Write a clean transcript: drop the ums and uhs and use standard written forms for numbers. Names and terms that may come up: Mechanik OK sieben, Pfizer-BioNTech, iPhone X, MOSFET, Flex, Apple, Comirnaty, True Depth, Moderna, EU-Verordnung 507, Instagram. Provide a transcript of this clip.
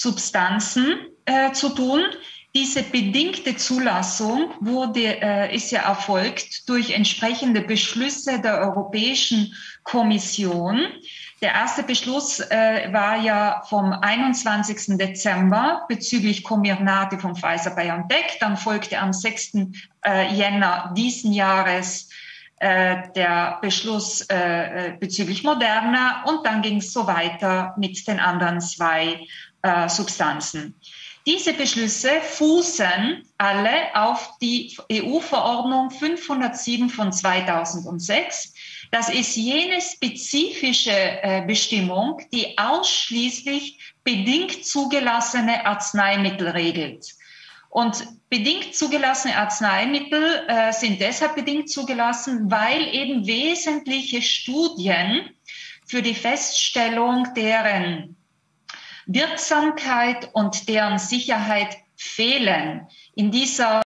Substanzen zu tun. Diese bedingte Zulassung ist ja erfolgt durch entsprechende Beschlüsse der Europäischen Kommission. Der erste Beschluss war ja vom 21. Dezember bezüglich Comirnaty von Pfizer-BioNTech. Dann folgte am 6. Jänner diesen Jahres der Beschluss bezüglich Moderna. Und dann ging es so weiter mit den anderen zwei Substanzen. Diese Beschlüsse fußen alle auf die EU-Verordnung 507 von 2006. Das ist jene spezifische Bestimmung, die ausschließlich bedingt zugelassene Arzneimittel regelt. Und bedingt zugelassene Arzneimittel sind deshalb bedingt zugelassen, weil eben wesentliche Studien für die Feststellung deren Wirksamkeit und deren Sicherheit fehlen. In dieser